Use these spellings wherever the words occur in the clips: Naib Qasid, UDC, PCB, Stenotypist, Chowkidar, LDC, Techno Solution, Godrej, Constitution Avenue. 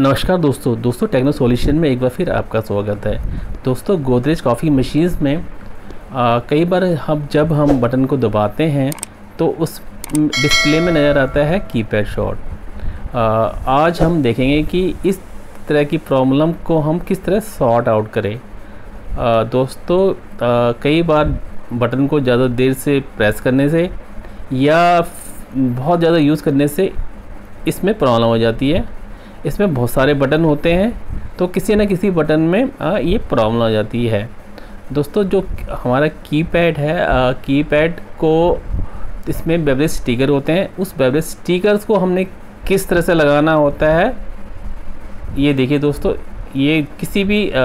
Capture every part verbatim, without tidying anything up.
नमस्कार दोस्तों दोस्तों टेक्नो सॉल्यूशन में एक बार फिर आपका स्वागत है। दोस्तों गोदरेज कॉफ़ी मशीन्स में आ, कई बार हम जब हम बटन को दबाते हैं तो उस डिस्प्ले में नज़र आता है कीपैड शॉर्ट। आज हम देखेंगे कि इस तरह की प्रॉब्लम को हम किस तरह सॉर्ट आउट करें। आ, दोस्तों आ, कई बार बटन को ज़्यादा देर से प्रेस करने से या बहुत ज़्यादा यूज़ करने से इसमें प्रॉब्लम हो जाती है। इसमें बहुत सारे बटन होते हैं तो किसी न किसी बटन में आ, ये प्रॉब्लम आ जाती है। दोस्तों जो हमारा कीपैड है आ, कीपैड को इसमें बेवरेज स्टिकर होते हैं। उस बेवरेज स्टिकर्स को हमने किस तरह से लगाना होता है ये देखिए दोस्तों। ये किसी भी आ,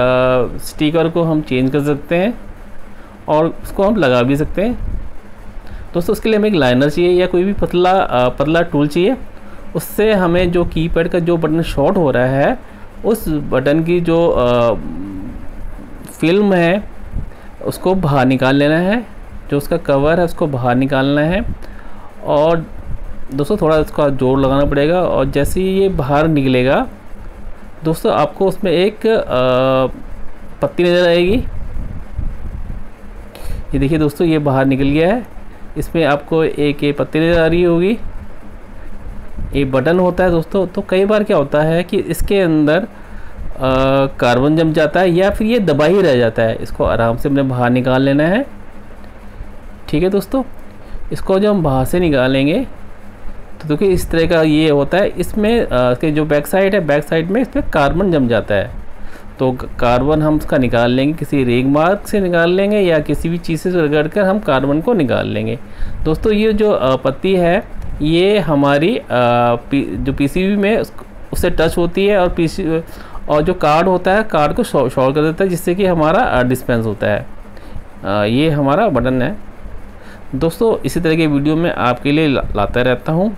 स्टिकर को हम चेंज कर सकते हैं और उसको हम लगा भी सकते हैं। दोस्तों उसके लिए हमें एक लाइनर चाहिए या कोई भी पतला आ, पतला टूल चाहिए। उससे हमें जो कीपैड का जो बटन शॉर्ट हो रहा है उस बटन की जो आ, फिल्म है उसको बाहर निकाल लेना है। जो उसका कवर है उसको बाहर निकालना है और दोस्तों थोड़ा उसका जोर लगाना पड़ेगा। और जैसे ही ये बाहर निकलेगा दोस्तों आपको उसमें एक आ, पत्ती नज़र आएगी। ये देखिए दोस्तों ये बाहर निकल गया है। इसमें आपको एक ये पत्ती नज़र आ रही होगी। ये बटन होता है दोस्तों। तो कई बार क्या होता है कि इसके अंदर कार्बन जम जाता है या फिर ये दबा ही रह जाता है। इसको आराम से हमने बाहर निकाल लेना है। ठीक है दोस्तों इसको जब हम बाहर से निकालेंगे तो देखिए इस तरह का ये होता है। इसमें आ, इसके जो बैक साइड है बैक साइड में इसमें कार्बन जम जाता है। तो कार्बन हम उसका निकाल लेंगे, किसी रेग मार्क से निकाल लेंगे या किसी भी चीज़ से रगड़ कर हम कार्बन को निकाल लेंगे। दोस्तों ये जो पत्ती है ये हमारी आ, पी, जो पीसीबी में उससे टच होती है और पीसी और जो कार्ड होता है कार्ड को शॉर्ट कर देता है जिससे कि हमारा डिस्पेंस होता है। आ, ये हमारा बटन है दोस्तों। इसी तरह के वीडियो में आपके लिए ला, लाता रहता हूँ।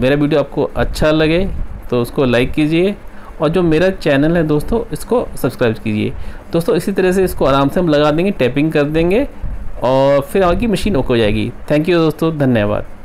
मेरा वीडियो आपको अच्छा लगे तो उसको लाइक कीजिए और जो मेरा चैनल है दोस्तों इसको सब्सक्राइब कीजिए। दोस्तों इसी तरह से इसको आराम से हम लगा देंगे, टैपिंग कर देंगे और फिर आपकी मशीन ओके हो जाएगी। थैंक यू दोस्तों, धन्यवाद।